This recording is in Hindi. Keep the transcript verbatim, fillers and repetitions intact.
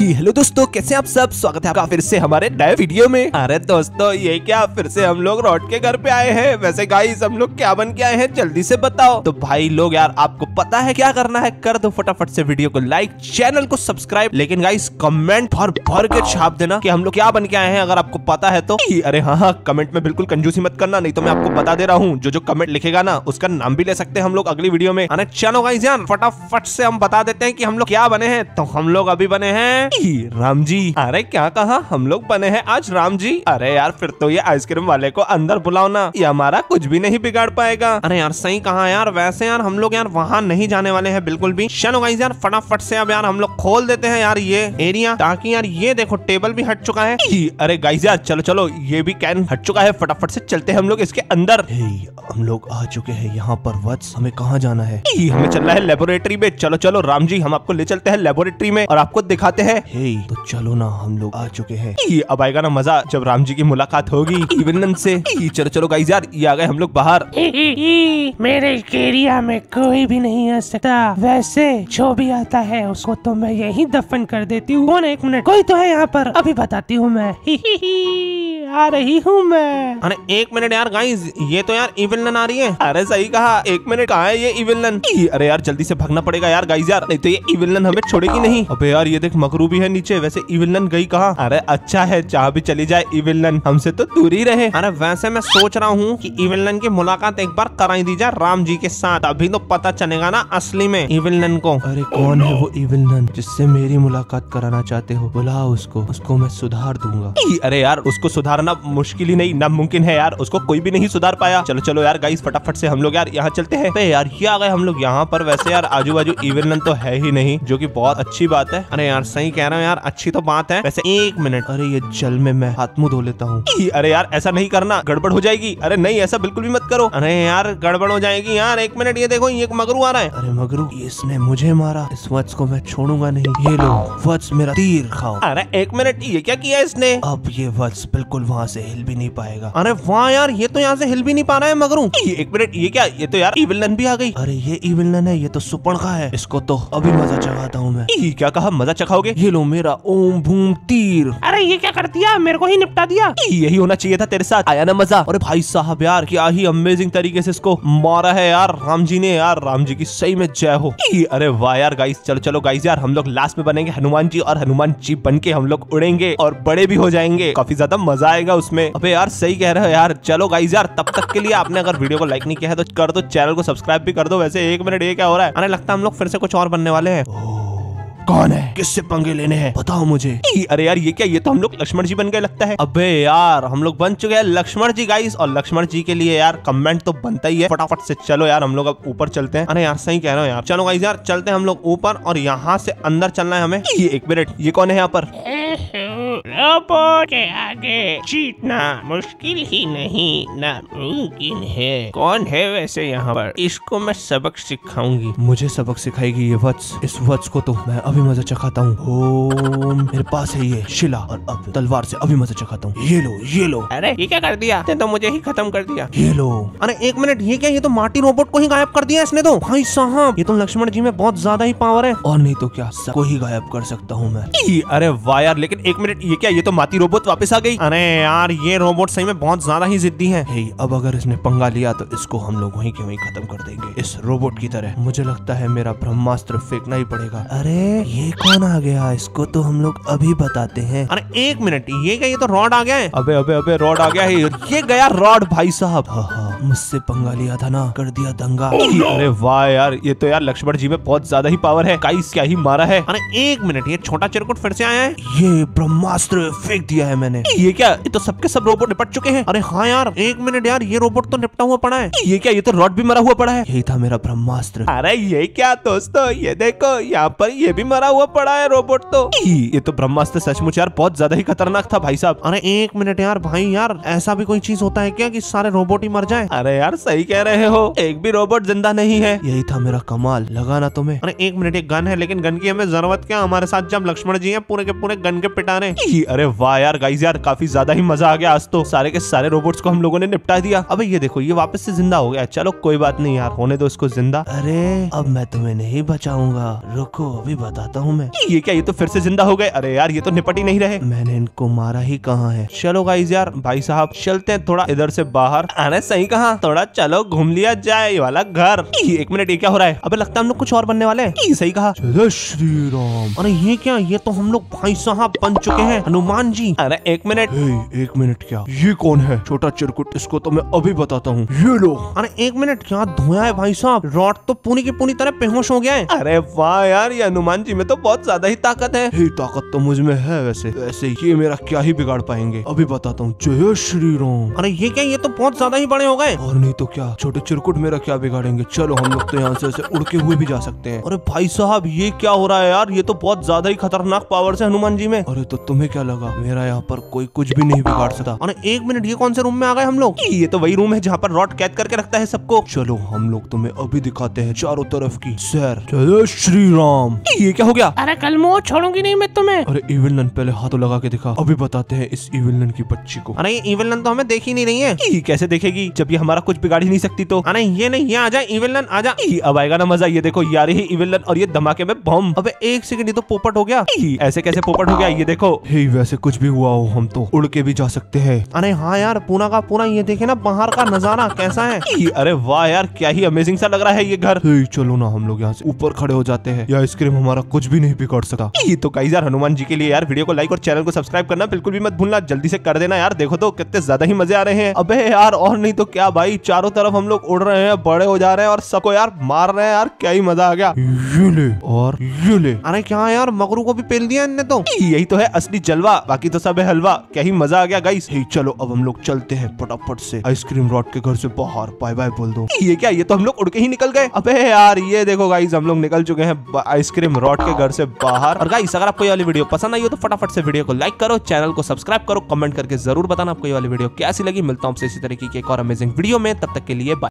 हेलो दोस्तों, कैसे आप सब? स्वागत है आपका फिर से हमारे नए वीडियो में। अरे दोस्तों, ये क्या, फिर से हम लोग रॉड के घर पे आए हैं। वैसे गाइस, हम लोग क्या बन के आए हैं जल्दी से बताओ। तो भाई लोग यार, आपको पता है क्या करना है, कर दो फटाफट से वीडियो को लाइक, चैनल को सब्सक्राइब। लेकिन गाइस कमेंट भर भर के छाप देना कि हम लोग क्या बन के आए हैं, अगर आपको पता है तो। अरे हाँ हाँ, कमेंट में बिल्कुल कंजूसी मत करना, नहीं तो मैं आपको बता दे रहा हूँ, जो जो कमेंट लिखेगा ना उसका नाम भी ले सकते हैं हम लोग अगली वीडियो में। अरे चलो गाइस यार, फटाफट से हम बता देते हैं कि हम लोग क्या बने हैं। तो हम लोग अभी बने हैं राम जी। अरे क्या कहा, हम लोग बने हैं आज राम जी। अरे यार, फिर तो ये आइसक्रीम वाले को अंदर बुलाओ ना, ये हमारा कुछ भी नहीं बिगाड़ पाएगा। अरे यार सही कहा यार। वैसे यार हम लोग यार वहाँ नहीं जाने वाले हैं बिल्कुल भी। चलो गाइस यार, फटाफट से अब यार हम लोग खोल देते हैं यार ये एरिया, ताकि यार ये देखो टेबल भी हट चुका है। अरे गाइस यार, चलो चलो ये भी कैन हट चुका है, फटाफट से चलते हैं हम लोग इसके अंदर। हम लोग आ चुके हैं यहाँ पर। वत्स, हमें कहाँ जाना है? हमें चलना है लेबोरेटरी में। चलो चलो राम जी, हम आपको ले चलते हैं लेबोरेटरी में और आपको दिखाते हैं। हे तो चलो ना, हम लोग आ चुके हैं। अब आएगा ना मजा जब राम जी की मुलाकात होगी इवनिंग से। चलो चलो गाइस यार, ये आ गए हम लोग बाहर। मेरे एरिया में कोई भी नहीं आ सकता। वैसे जो भी आता है उसको तो मैं यही दफन कर देती हूँ। कौन? एक मिनट, कोई तो है यहाँ पर, अभी बताती हूँ मैं। ही ही ही, आ रही हूँ मैं। अरे एक मिनट यार गाइस, ये तो यार इविलन आ रही है। अरे सही कहा, एक मिनट, कहाँ है ये इविलन? अरे यार जल्दी से भागना पड़ेगा यार गाइस यार, नहीं तो ये इविलन हमें छोड़ेगी नहीं। अबे यार ये देख, मकरू भी है नीचे। वैसे इविलन गई कहाँ? अरे अच्छा है, जहाँ भी चली जाए इविलन हमसे तो दूर ही रहे। अरे वैसे मैं सोच रहा हूँ कि इविलन की मुलाकात एक बार कराई दी जाए राम जी के साथ, अभी तो पता चलेगा ना असली में इविलन को। अरे कौन है वो इविलन जिससे मेरी मुलाकात कराना चाहते हो? बुलाओ उसको, उसको मैं सुधार दूंगा। अरे यार उसको सुधारना मुश्किल ही नहीं, नामुमकिन है यार, उसको कोई भी नहीं सुधार पाया। चलो चलो यार गाइस, फटाफट से हम लोग यार यहाँ चलते हैं। अरे यार ये आ गए हम लोग यहाँ पर। वैसे यार आजू बाजू इविलन तो है ही नहीं, जो कि बहुत अच्छी बात है। अरे यार सही कह रहा हूँ यार, अच्छी तो बात है। वैसे एक मिनट, अरे ये जल में मैं हाथ मुंह धो लेता हूँ। अरे यार ऐसा नहीं करना, गड़बड़ हो जाएगी। अरे नहीं, ऐसा बिल्कुल भी मत करो। अरे यार गड़बड़ हो जाएगी यार। एक मिनट, ये देखो ये मगरू आ रहा है। अरे मगरू, इसने मुझे मारा, इस वत्स को मैं छोड़ूंगा नहीं। ये लो वत्स, मेरा तीर खाओ। अरे एक मिनट, ये क्या किया इसने? अब ये वत्स बिल्कुल वहाँ से हिल भी नहीं पाएगा। अरे वाह यार, ये तो यहाँ से हिल भी नहीं पा रहा है मगरू। एक मिनट, ये क्या, ये तो यार इविलन भी आ गई। अरे ये इविलन है, ये तो सुपणखा है, इसको तो अभी मजा चखाता हूँ मैं। क्या कहा, मजा चखाओगे? ये लो मेरा ओम भूम तीर। अरे ये क्या कर दिया, मेरे को ही निपटा दिया। यही होना चाहिए था तेरे साथ, आया ना मजा। और भाई साहब यार, क्या ही अमेजिंग तरीके से इसको मारा है यार राम जी ने। यार राम जी की सही में जय हो। अरे वाह यार गाइस, चलो चलो गाइस यार, हम लोग लास्ट में बनेंगे हनुमान जी, और हनुमान जी बन के हम लोग उड़ेंगे और बड़े भी हो जाएंगे, काफी ज्यादा मजा आएगा उसमें। अबे यार सही कह रहे हो यार। चलो गाइस यार, तब तक के लिए आपने अगर वीडियो को लाइक नहीं किया है तो कर दो, चैनल को सब्सक्राइब भी कर दो। वैसे एक मिनट, ये क्या हो रहा है? अरे लगता है हम लोग फिर से कुछ और बनने वाले हैं। कौन है, किससे पंगे लेने हैं, बताओ मुझे। अरे यार ये क्या, ये तो हम लोग लक्ष्मण जी बन गए लगता है। अबे यार हम लोग बन चुके हैं लक्ष्मण जी गाइस, और लक्ष्मण जी के लिए यार कमेंट तो बनता ही है। फटाफट से चलो यार, हम लोग अब ऊपर चलते हैं। अरे यार सही कह रहे हो यार। चलो गाइस यार, चलते हैं हम लोग ऊपर, और यहाँ से अंदर चलना है हमें। एक मिनट, ये कौन है यहाँ पर? रोबोट के आगे जीतना मुश्किल ही नहीं, नामुमकिन है। कौन है वैसे यहाँ पर? इसको मैं सबक सिखाऊंगी। मुझे सबक सिखाएगी ये वत्स, इस वत्स को तो मैं अभी मजा चखाता हूँ। ओम, मेरे पास है ये शिला, और अब तलवार से अभी मजा चखाता हूँ। ये लो ये लो। अरे ये क्या कर दिया, तो मुझे ही खत्म कर दिया। ये लो। अरे एक मिनट, ये क्या, ये तो माटी रोबोट को ही गायब कर दिया इसने तो। भाई साहब, ये तो लक्ष्मण जी में बहुत ज्यादा ही पावर है, और नहीं तो क्या सबको ही गायब कर सकता हूँ मैं। अरे वाह यार, लेकिन एक मिनट, ये क्या, ये तो माटी रोबोट वापस आ गई। अरे यार ये रोबोट सही में बहुत ज्यादा ही जिद्दी है। हे, अब अगर इसने पंगा लिया तो इसको हम लोग वहीं के वहीं खत्म कर देंगे, इस रोबोट की तरह। मुझे लगता है मेरा ब्रह्मास्त्र फेंकना ही पड़ेगा। अरे ये कौन आ गया, इसको तो हम लोग अभी बताते हैं। अरे एक मिनट, ये क्या, ये तो रॉड आ गया है। अबे अबे अबे रॉड आ गया है, ये गया रॉड। भाई साहब, हाँ हाँ, मुझसे पंगा लिया था ना, कर दिया दंगा। अरे वाह यार, ये तो यार लक्ष्मण जी में बहुत ज्यादा ही पावर है। गाइस क्या ही मारा है। अरे एक मिनट, ये छोटा चिरकुट फिर से आया है। ये ब्रह्मा अस्त्र फेंक दिया है मैंने। ये क्या, ये तो सबके सब रोबोट निपट चुके हैं। अरे हाँ यार, एक मिनट यार, ये रोबोट तो निपटा हुआ पड़ा है। ये क्या, ये तो रॉड भी मरा हुआ पड़ा है। यही था मेरा ब्रह्मास्त्र। अरे ये क्या दोस्तों, ये देखो यहाँ पर ये भी मरा हुआ पड़ा है रोबोट तो। ये तो ब्रह्मास्त्र सचमुच यार बहुत ज्यादा ही खतरनाक था भाई साहब। अरे एक मिनट यार, भाई यार ऐसा भी कोई चीज होता है क्या कि सारे रोबोट ही मर जाए? अरे यार सही कह रहे हो, एक भी रोबोट जिंदा नहीं है। यही था मेरा कमाल, लगा ना तुम्हें। अरे एक मिनट, एक गन है, लेकिन गन की हमें जरूरत क्या, हमारे साथ जब लक्ष्मण जी हैं पूरे के पूरे गन के पिटाने। अरे वाह यार गाइस, यार काफी ज्यादा ही मजा आ गया आज तो, सारे के सारे रोबोट्स को हम लोगों ने निपटा दिया। अब ये देखो ये वापस से जिंदा हो गया, चलो कोई बात नहीं यार, होने दो इसको जिंदा। अरे अब मैं तुम्हें नहीं बचाऊंगा, रुको अभी बताता हूँ मैं। ये क्या, ये तो फिर से जिंदा हो गए। अरे यार ये तो निपट ही नहीं रहे, मैंने इनको मारा ही कहाँ है। चलो गाइस यार, भाई साहब चलते हैं थोड़ा इधर से बाहर। अरे सही कहा, थोड़ा चलो घूम लिया जाए ये वाला घर। एक मिनट, ये क्या हो रहा है, अबे लगता है हम लोग कुछ और बनने वाले हैं। सही कहा, जय श्री राम। अरे ये क्या, ये तो हम लोग भाई साहब बन चुके हैं हनुमान जी। अरे एक मिनट, एक मिनट, क्या ये कौन है छोटा चिरकुट, इसको तो मैं अभी बताता हूँ। ये लो। अरे एक मिनट, क्या धुआं है भाई साहब, रॉड तो पूरी की पूरी तरह बेहोश हो गया है। अरे वाह यार, ये हनुमान जी में तो बहुत ज्यादा ही ताकत है। ये ताकत तो मुझ में है, वैसे वैसे ये मेरा क्या ही बिगाड़ पाएंगे, अभी बताता हूँ। जय श्री राम। अरे ये क्या, ये तो बहुत ज्यादा ही बड़े हो गए, और नहीं तो क्या छोटे चिरकुट मेरा क्या बिगाड़ेंगे। चलो हम लोग तो यहाँ से ऐसे उड़ के हुए भी जा सकते हैं। अरे भाई साहब ये क्या हो रहा है यार, ये तो बहुत ज्यादा ही खतरनाक पावर है हनुमान जी में। अरे तो तुम्हें क्या लगा, मेरा यहाँ पर कोई कुछ भी नहीं बिगाड़ सकता। अरे एक मिनट, ये कौन से रूम में आ गए हम लोग। ये तो वही रूम है जहाँ पर रॉड कैद करके रखता है सबको। चलो हम लोग तुम्हें अभी दिखाते हैं चारों तरफ की सैर। जय श्री राम। ये क्या हो गया, अरे कल मोह छोड़ूंगी नहीं मैं तुम्हें। अरे इविलन, पहले हाथों लगा के दिखा, अभी बताते हैं इस इविलन की बच्ची को। अरे इविलन तो हमें देख ही नहीं रही है, ये कैसे देखेगी जब ये हमारा कुछ बिगाड़ ही नहीं सकती। तो अरे ये नहीं, ये आ जाए इविलन, आ जा। अब आएगा ना मजा। ये देखो यार ही इविलन, और ये धमाके में बम। अबे एक सेकंड, ये तो पोपट हो गया, ऐसे कैसे पोपट हो गया। ये देखो, हे वैसे कुछ भी हुआ हो हम तो उड़ के भी जा सकते हैं। अरे हाँ यार पूरा का पूरा, ये देखे ना बाहर का नजारा कैसा है। अरे वाह यार क्या ही अमेजिंग सा लग रहा है ये घर। चलो ना हम लोग यहाँ से ऊपर खड़े हो जाते हैं, या आइसक्रीम हमारा कुछ भी नहीं बिगाड़ सकता। ये तो गाइस यार हनुमान जी के लिए यार वीडियो को लाइक और चैनल को सब्सक्राइब करना बिल्कुल भी मत भूलना, जल्दी से कर देना यार। देखो तो कितने ज्यादा ही मजे आ रहे हैं। अबे यार और नहीं तो क्या भाई, चारों तरफ हम लोग उड़ रहे हैं, बड़े हो जा रहे हैं और सबको यार मार रहे हैं यार, क्या ही मजा आ गया। ये ले और ये ले। अरे क्या यार मगरू को भी पेल दिया इनने तो। यही तो है असली जलवा, बाकी तो सब है हलवा। क्या ही मजा आ गया गाइस। चलो अब हम लोग चलते हैं फटाफट से आइसक्रीम रॉड के घर से बाहर, बाय बाय बोल दो। ये क्या, ये तो हम लोग उड़ के ही निकल गए। अबे यार ये देखो गाइस, हम लोग निकल चुके हैं आइसक्रीम रॉड के घर से बाहर। और गाइस अगर आपको ये वाली वीडियो पसंद आई हो तो फटाफट से वीडियो को लाइक करो, चैनल को सब्सक्राइब करो, कमेंट करके जरूर बताना आपको ये वाली वीडियो कैसी लगी। मिलता हूँ आपसे इसी तरीके की एक और अमेजिंग वीडियो में, तब तक के लिए बाय।